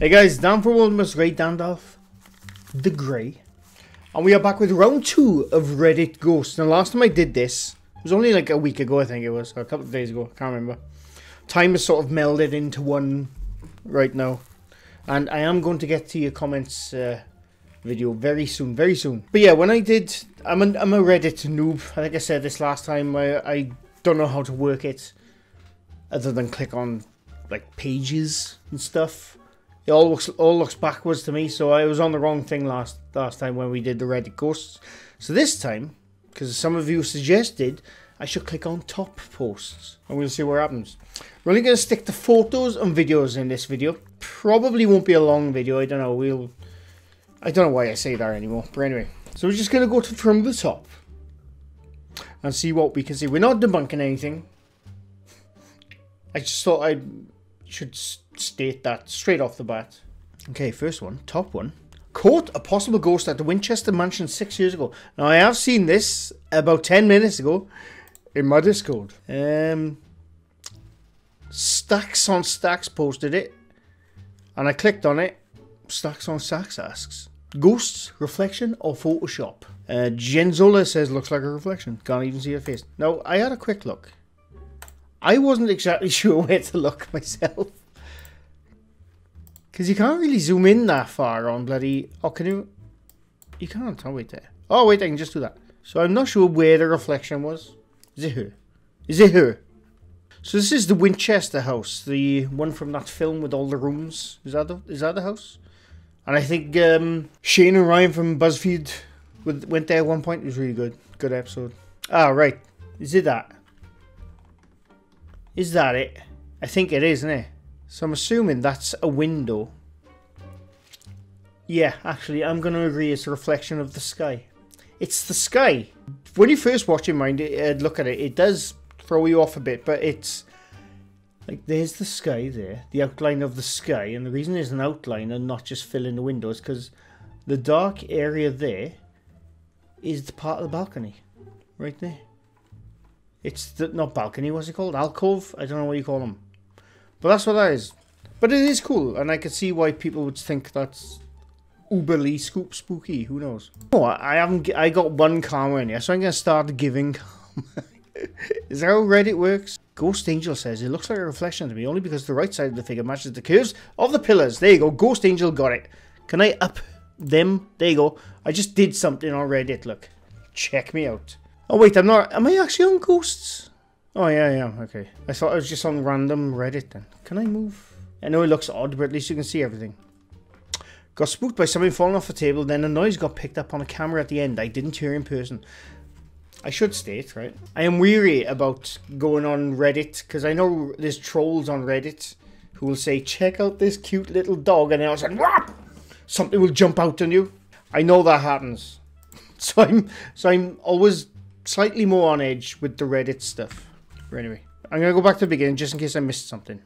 Hey guys, down for World of MrGrey, Dandalf, the Grey, and we are back with round 2 of Reddit Ghosts. Now last time I did this, it was only like a week ago I think it was, or a couple of days ago, I can't remember. Time has sort of melded into one right now, and I am going to get to your comments video very soon. But yeah, when I did, I'm a Reddit noob, I think I said this last time, I don't know how to work it, other than click on like pages and stuff. It all looks backwards to me, so I was on the wrong thing last time when we did the Reddit Ghosts. So this time, because some of you suggested, I should click on top posts, and we'll see what happens. We're only going to stick to photos and videos in this video. Probably won't be a long video, I don't know, I don't know why I say that anymore, but anyway. So we're just going to go from the top, and see what we can see. We're not debunking anything. I just thought I should state that straight off the bat. Okay, first one, top one. Caught a possible ghost at the Winchester Mansion 6 years ago. Now I have seen this about 10 minutes ago in my Discord. Stacks on Stacks posted it, and I clicked on it. Stacks on Stacks asks, ghosts, reflection or Photoshop? Genzola says, looks like a reflection. Can't even see her face. Now I had a quick look. I wasn't exactly sure where to look myself. Because you can't really zoom in that far on bloody... Oh, can you... You can't. Oh, wait there. Oh, wait, I can just do that. So I'm not sure where the reflection was. Is it her? Is it her? So this is the Winchester house. The one from that film with all the rooms. Is that the house? And I think Shane and Ryan from BuzzFeed went there at one point. It was really good. Good episode. Ah, right. Is it that? Is that it? I think it is, isn't it? So I'm assuming that's a window. Yeah, actually, I'm going to agree it's a reflection of the sky. It's the sky. When you first watch it, mind it, look at it, it does throw you off a bit, but it's... Like, there's the sky there, the outline of the sky, and the reason it's an outline and not just fill in the window is because the dark area there is the part of the balcony. Right there. It's the... not balcony, what's it called? Alcove? I don't know what you call them. But that's what that is. But it is cool, and I could see why people would think that's uberly spooky. Who knows? Oh, I haven't. I got one karma in here, so I'm gonna start giving karma. Is that how Reddit works? Ghost Angel says it looks like a reflection to me, only because the right side of the figure matches the curves of the pillars. There you go. Ghost Angel got it. Can I up them? There you go. I just did something on Reddit. Look, check me out. Oh wait, I'm not. Am I actually on ghosts? Oh yeah, yeah, okay. I thought I was just on random Reddit then. Can I move? I know it looks odd, but at least you can see everything. Got spooked by something falling off the table, then a noise got picked up on a camera at the end. I didn't hear in person. I should state, right? I am weary about going on Reddit, because I know there's trolls on Reddit who will say, check out this cute little dog, and then all of a sudden, whop! Something will jump out on you. I know that happens. So I'm always slightly more on edge with the Reddit stuff. Anyway, I'm going to go back to the beginning just in case I missed something.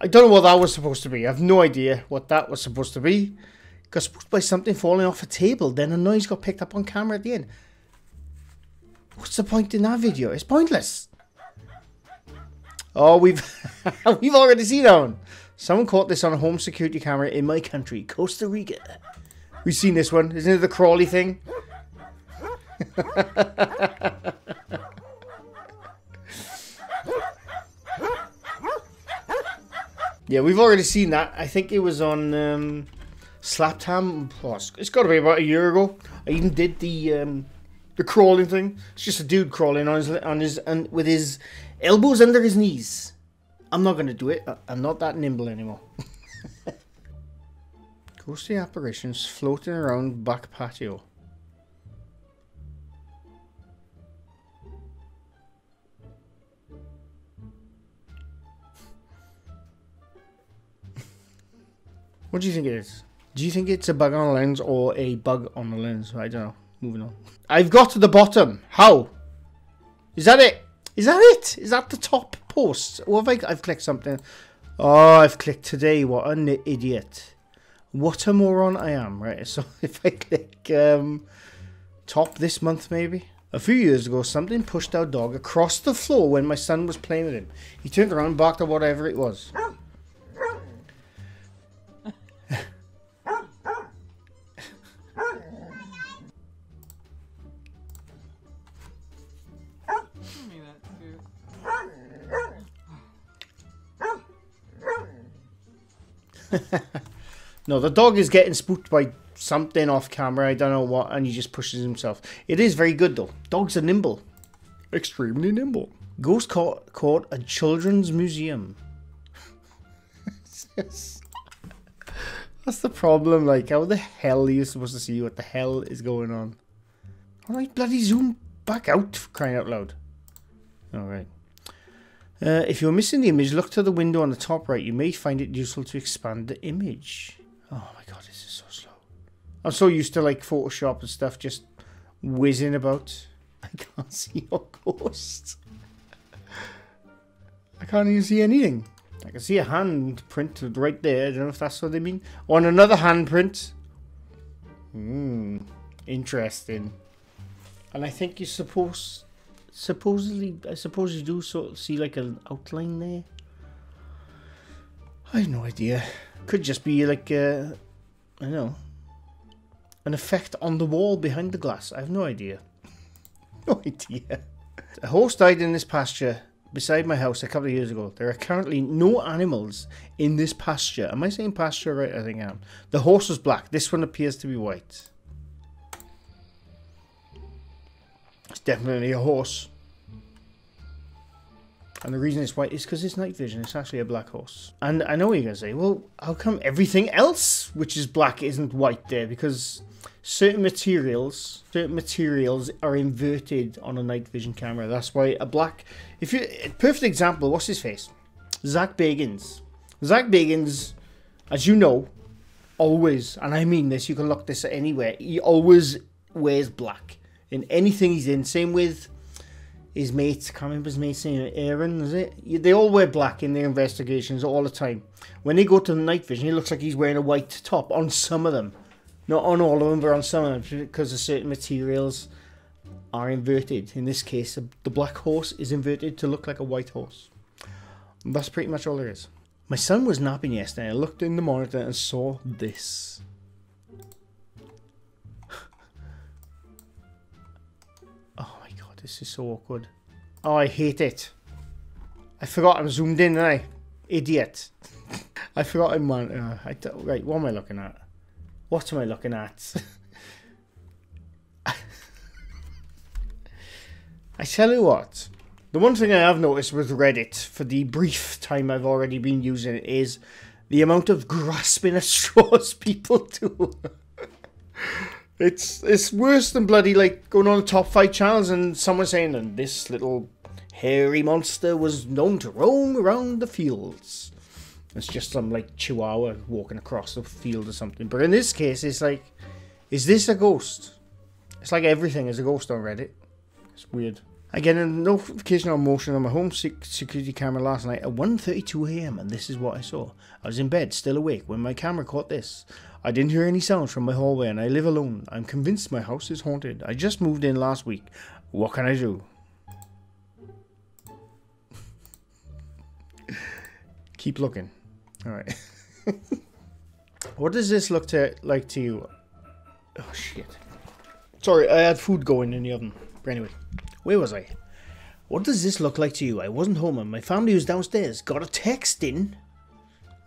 I don't know what that was supposed to be. I have no idea what that was supposed to be. Got spooked by something falling off a table, then a noise got picked up on camera at the end. What's the point in that video? It's pointless. Oh, we've already seen that one. Someone caught this on a home security camera in my country, Costa Rica. We've seen this one. Isn't it the crawly thing? Yeah, we've already seen that. I think it was on... Slapped Ham, it's got to be about a year ago. I even did the crawling thing. It's just a dude crawling on his with his elbows under his knees. I'm not gonna do it. I'm not that nimble anymore. Ghostly apparitions floating around back patio. What do you think it is? Do you think it's a bug on the lens or a bug on the lens? I don't know. Moving on. I've got to the bottom. How? Is that it? Is that it? Is that the top post? Or have I've clicked something. Oh, I've clicked today. What an idiot. What a moron I am, right? So if I click top this month, maybe. A few years ago, something pushed our dog across the floor when my son was playing with him. He turned around and barked at whatever it was. No, the dog is getting spooked by something off camera, I don't know what, and he just pushes himself. It is very good though. Dogs are nimble. Extremely nimble. Ghost caught a children's museum. That's the problem, like, how the hell are you supposed to see what the hell is going on? Alright, bloody zoom back out, for crying out loud. Alright. If you're missing the image, look to the window on the top right. You may find it useful to expand the image. Oh my god, this is so slow. I'm so used to, like, Photoshop and stuff just whizzing about. I can't see your ghost. I can't even see anything. I can see a handprint right there. I don't know if that's what they mean. On another handprint. Hmm. Interesting. And I think you're supposed... Supposedly, I suppose you do sort of see like an outline there. I have no idea. Could just be like, I don't know, an effect on the wall behind the glass. I have no idea. No idea. A horse died in this pasture beside my house a couple of years ago. There are currently no animals in this pasture. Am I saying pasture right? I think I am. The horse was black. This one appears to be white. It's definitely a horse. And the reason it's white is because it's night vision. It's actually a black horse. And I know what you're going to say. Well, how come everything else which is black isn't white there? Because certain materials are inverted on a night vision camera. That's why a black... If you... Perfect example. What's his face? Zach Bagans. Zach Bagans, as you know, always, and I mean this, you can look this at anywhere, he always wears black. In anything he's in, same with his mates, can't remember his mate's name, Aaron, is it? They all wear black in their investigations all the time. When they go to the night vision, it looks like he's wearing a white top on some of them. Not on all of them, but on some of them, because certain materials are inverted. In this case, the black horse is inverted to look like a white horse. And that's pretty much all there is. My son was napping yesterday, I looked in the monitor and saw this. This is so awkward. Oh, I hate it. I forgot I'm zoomed in, didn't I? Idiot. I forgot I'm on... right, what am I looking at? What am I looking at? I tell you what. The one thing I have noticed with Reddit, for the brief time I've already been using it, is the amount of grasping at straws people do. It's worse than bloody, like, going on the top 5 channels and someone saying, and this little hairy monster was known to roam around the fields. It's just some, like, chihuahua walking across the field or something. But in this case, it's like, is this a ghost? It's like everything is a ghost on Reddit. It's weird. I get a notification on motion on my home security camera last night at 1:32 AM, and this is what I saw. I was in bed, still awake, when my camera caught this. I didn't hear any sounds from my hallway, and I live alone. I'm convinced my house is haunted. I just moved in last week. What can I do? Keep looking. Alright. What does this look like to you? Oh, shit. Sorry, I had food going in the oven. But anyway. Where was I? What does this look like to you? I wasn't home and my family was downstairs. Got a text in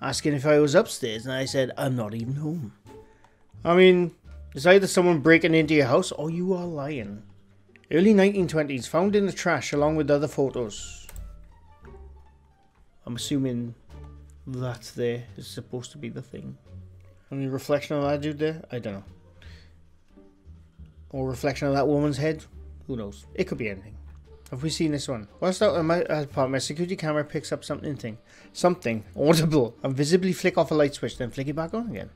asking if I was upstairs and I said, I'm not even home. I mean, it's either someone breaking into your house or you are lying. Early 1920s, found in the trash along with other photos. I'm assuming that there is supposed to be the thing. Any reflection of that dude there? I don't know. Or reflection of that woman's head? Who knows? It could be anything. Have we seen this one? Whilst out in my apartment, my security camera picks up something audible, and visibly flick off a light switch, then flick it back on again.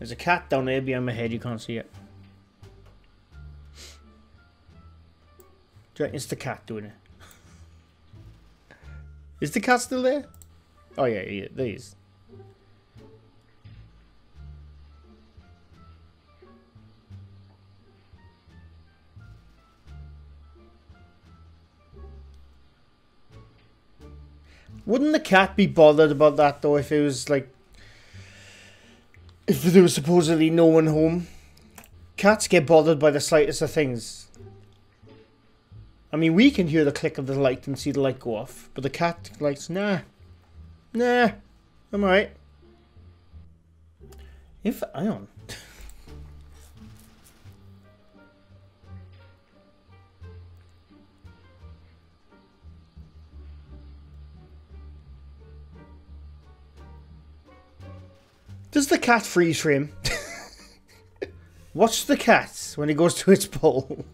There's a cat down there behind my head, you can't see it. It's the cat doing it. Is the cat still there? Oh yeah, yeah, there he is. Wouldn't the cat be bothered about that though if it was like, if there was supposedly no one home? Cats get bothered by the slightest of things. I mean, we can hear the click of the light and see the light go off, but the cat likes, nah, I'm alright. If I don't. Does the cat freeze frame? Watch the cat when it goes to its bowl.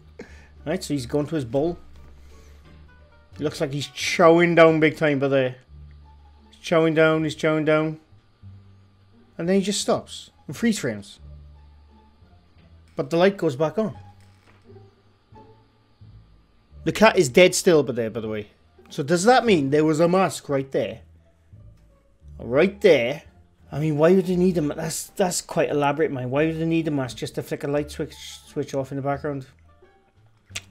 Right, so he's going to his bowl. It looks like he's chowing down big time, but there. He's chowing down. And then he just stops and freeze frames. But the light goes back on. The cat is dead still, but there, by the way. So does that mean there was a mask right there? Right there. I mean, why would they need a mask? That's quite elaborate, man. Why would they need a mask just to flick a light switch off in the background?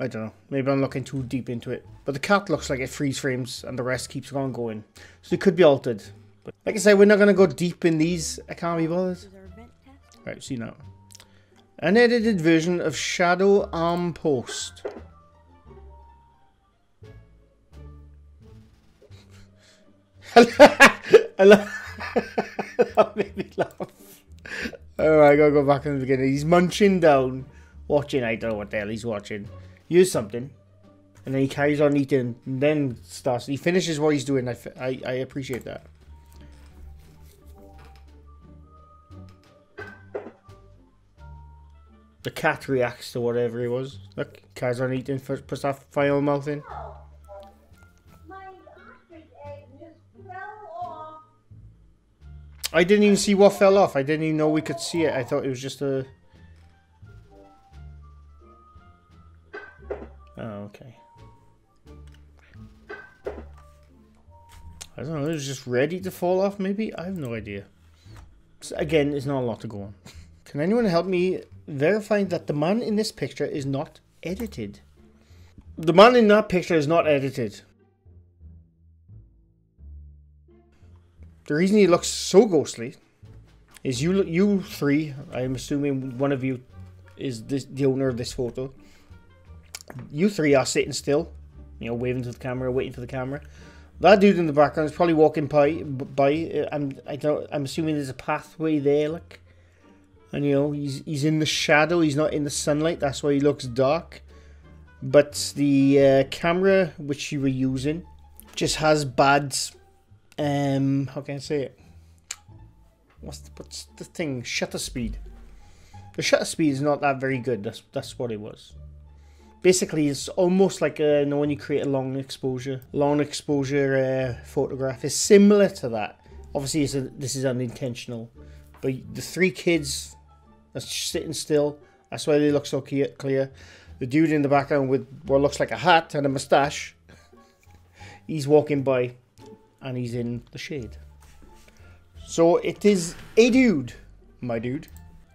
I don't know. Maybe I'm looking too deep into it. But the cat looks like it freeze frames and the rest keeps on going. So it could be altered. But like I said, we're not going to go deep in these. I can't be bothered. Right, see now. An edited version of Shadow Arm Post. That made me laugh. Alright, I gotta go back in the beginning. He's munching down. Watching, I don't know what the hell he's watching. Here's something, and then he carries on eating, and then starts. He finishes what he's doing. I appreciate that. The cat reacts to whatever he was. Look, carries on eating. Puts that final mouth in. I didn't even see what fell off. I didn't even know we could see it. I thought it was just a. Oh, okay. I don't know, it was just ready to fall off, maybe? I have no idea. So again, there's not a lot to go on. Can anyone help me verifying that the man in this picture is not edited? The man in that picture is not edited. The reason he looks so ghostly is you three, I'm assuming one of you is the owner of this photo. You three are sitting still, you know, waving to the camera, waiting for the camera. That dude in the background is probably walking by. I'm assuming there's a pathway there, like, and you know, he's in the shadow. He's not in the sunlight. That's why he looks dark. But the camera which you were using just has bad. How can I say it? What's the thing? Shutter speed. The shutter speed is not that very good. That's what it was. Basically, it's almost like a, you know, when you create a long exposure photograph. It's similar to that. Obviously, this is unintentional. But the three kids are sitting still. That's why they look so clear. The dude in the background with what looks like a hat and a moustache. He's walking by, and he's in the shade. So it is a dude, my dude.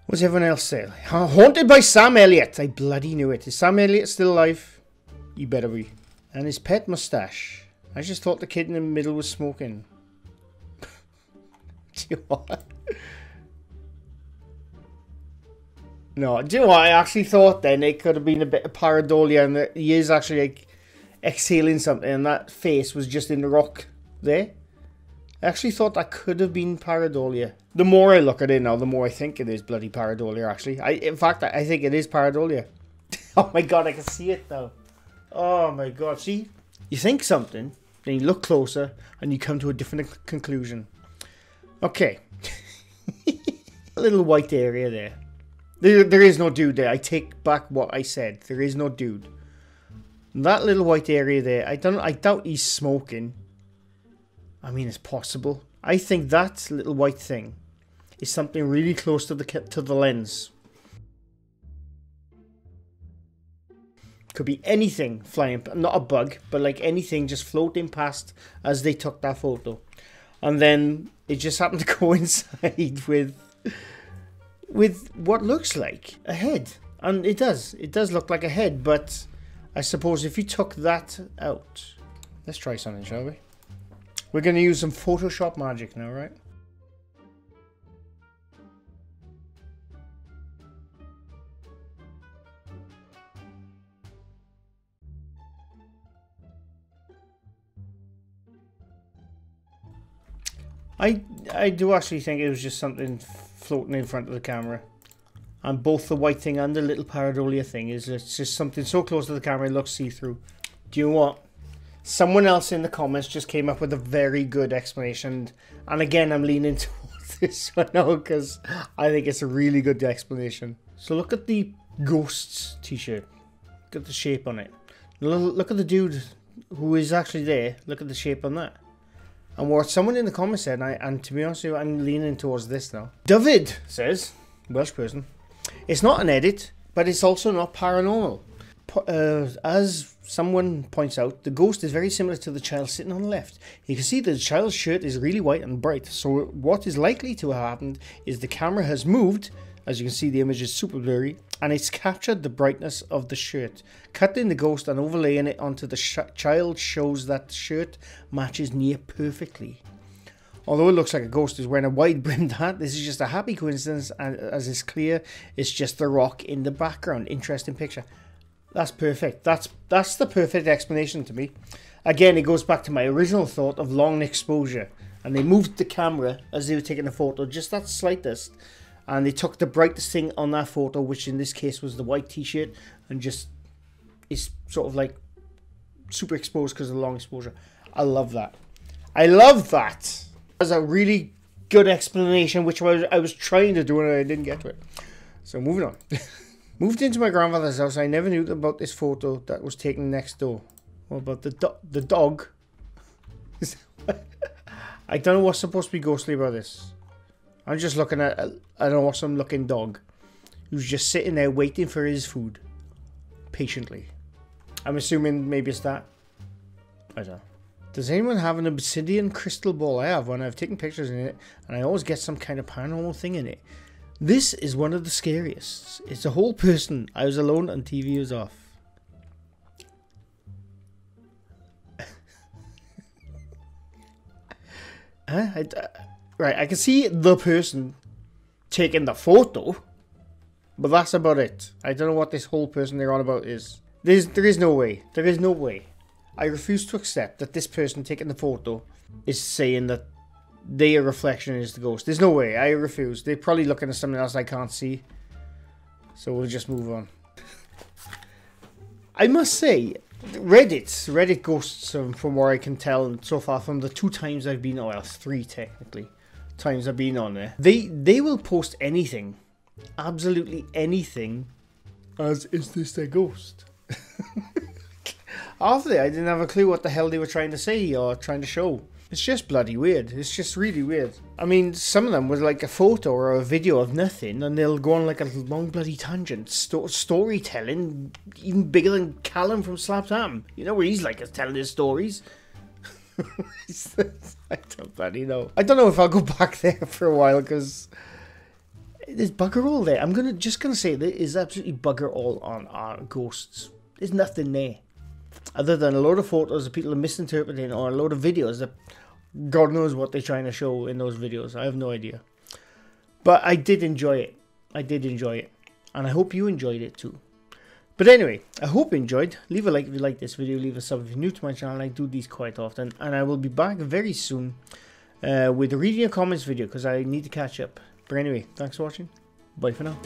What's everyone else say? Haunted by Sam Elliott. I bloody knew it. Is Sam Elliott still alive? He better be. And his pet moustache. I just thought the kid in the middle was smoking. Do you know what? No, do you know what? I actually thought then it could have been a bit of pareidolia and that he is actually like exhaling something and that face was just in the rock there. I actually thought that could have been pareidolia. The more I look at it now, the more I think it is bloody pareidolia, actually. In fact, I think it is pareidolia. Oh my god, I can see it now. Oh my god, see? You think something, then you look closer, and you come to a different conclusion. Okay. A little white area there. There is no dude there. I take back what I said. There is no dude. That little white area there, I doubt he's smoking. I mean, it's possible. I think that little white thing is something really close to the lens. could be anything flying, not a bug, but like anything just floating past as they took that photo. And then it just happened to coincide with what looks like a head. And it does look like a head, but I suppose if you took that out. Let's try something, shall we? We're going to use some Photoshop magic now, right? I do actually think it was just something floating in front of the camera. And both the white thing and the little pareidolia thing is it's just something so close to the camera it looks see-through. Do you know what? Someone else in the comments just came up with a very good explanation. And again, I'm leaning towards this one now because I think it's a really good explanation. So look at the ghosts t-shirt. Look at the shape on it. Look at the dude who is actually there. Look at the shape on that. And what someone in the comments said, and to be honest with you, I'm leaning towards this now. David says, Welsh person, it's not an edit, but it's also not paranormal. As someone points out, the ghost is very similar to the child sitting on the left. You can see that the child's shirt is really white and bright, so what is likely to have happened is the camera has moved, as you can see the image is super blurry, and it's captured the brightness of the shirt. Cutting the ghost and overlaying it onto the child shows that the shirt matches near perfectly. Although it looks like a ghost is wearing a wide-brimmed hat, this is just a happy coincidence, and as it's clear, it's just the rock in the background. Interesting picture. That's perfect. That's the perfect explanation to me. Again, it goes back to my original thought of long exposure. And they moved the camera as they were taking the photo, just that slightest. And they took the brightest thing on that photo, which in this case was the white t-shirt, and just it's sort of like super exposed because of the long exposure. I love that. I love that. That was a really good explanation, which I was trying to do and I didn't get to it. So moving on. Moved into my grandfather's house. I never knew about this photo that was taken next door. What about the dog? I don't know what's supposed to be ghostly about this. I'm just looking at an awesome looking dog who's just sitting there waiting for his food patiently. I'm assuming maybe it's that. I don't know. Does anyone have an obsidian crystal ball? I have one. I've taken pictures in it and I always get some kind of paranormal thing in it. This is one of the scariest. It's a whole person. I was alone and TV was off. Huh? Right, I can see the person taking the photo, but that's about it. I don't know what this whole person they're on about is. There is no way. There is no way. I refuse to accept that this person taking the photo is saying that their reflection is the ghost. There's no way. I refuse. They're probably looking at something else I can't see. So we'll just move on. I must say, Reddit ghosts, from where I can tell so far from the two times I've been, well, three technically, times I've been on there. They will post anything, absolutely anything, as is this their ghost? After that, I didn't have a clue what the hell they were trying to say or trying to show. It's just bloody weird. It's just really weird. I mean, some of them was like a photo or a video of nothing, and they'll go on like a long bloody tangent. Storytelling, even bigger than Callum from Slapped Ham. You know what he's like, is telling his stories. I don't bloody know. I don't know if I'll go back there for a while, because there's bugger all there. I'm just gonna say there is absolutely bugger all on our ghosts. There's nothing there. Other than a load of photos that people are misinterpreting, or a load of videos that God knows what they're trying to show in those videos. I have no idea. But I did enjoy it. I did enjoy it. And I hope you enjoyed it too. But anyway, I hope you enjoyed. Leave a like if you like this video. Leave a sub if you're new to my channel. I do these quite often. And I will be back very soon with a reading your comments video, because I need to catch up. But anyway, thanks for watching. Bye for now.